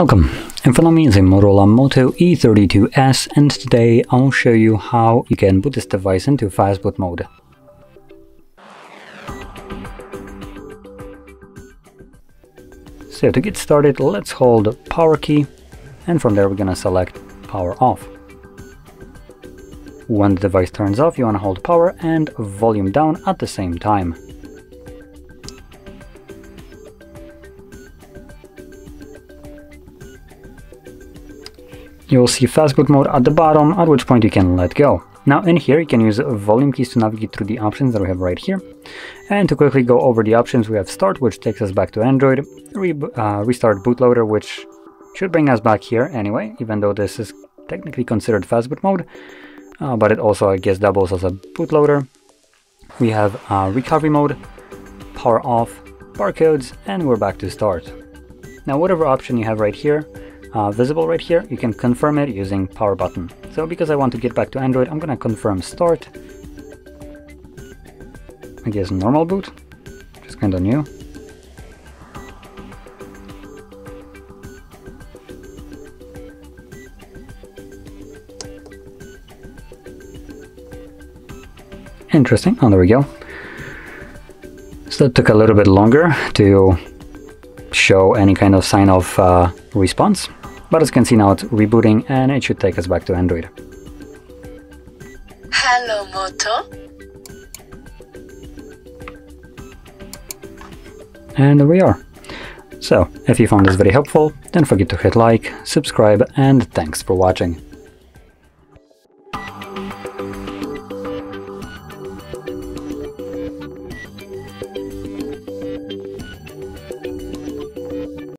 Welcome, InfoNomi is a Motorola Moto E32S, and today I'll show you how you can boot this device into fastboot mode. So to get started, let's hold the power key, and from there we're gonna select power off. When the device turns off, you wanna hold power and volume down at the same time. You'll see fastboot mode at the bottom, at which point you can let go. Now in here you can use volume keys to navigate through the options that we have right here. And to quickly go over the options, we have start, which takes us back to Android, restart bootloader, which should bring us back here anyway, even though this is technically considered fastboot mode, but it also I guess doubles as a bootloader. We have recovery mode, power off, barcodes, and we're back to start. Now whatever option you have right here, visible right here, you can confirm it using power button. So because I want to get back to Android, I'm gonna confirm start. I guess normal boot, which is kinda new. Interesting, oh there we go. So that took a little bit longer to show any kind of sign of response. But as you can see now, it's rebooting and it should take us back to Android. Hello, Moto. And there we are. So, if you found this very helpful, don't forget to hit like, subscribe, and thanks for watching.